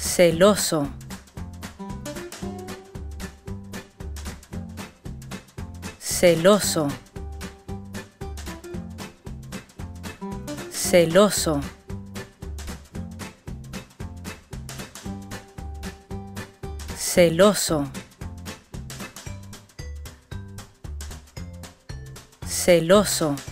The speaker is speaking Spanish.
Celoso. Celoso. Celoso. Celoso. Celoso.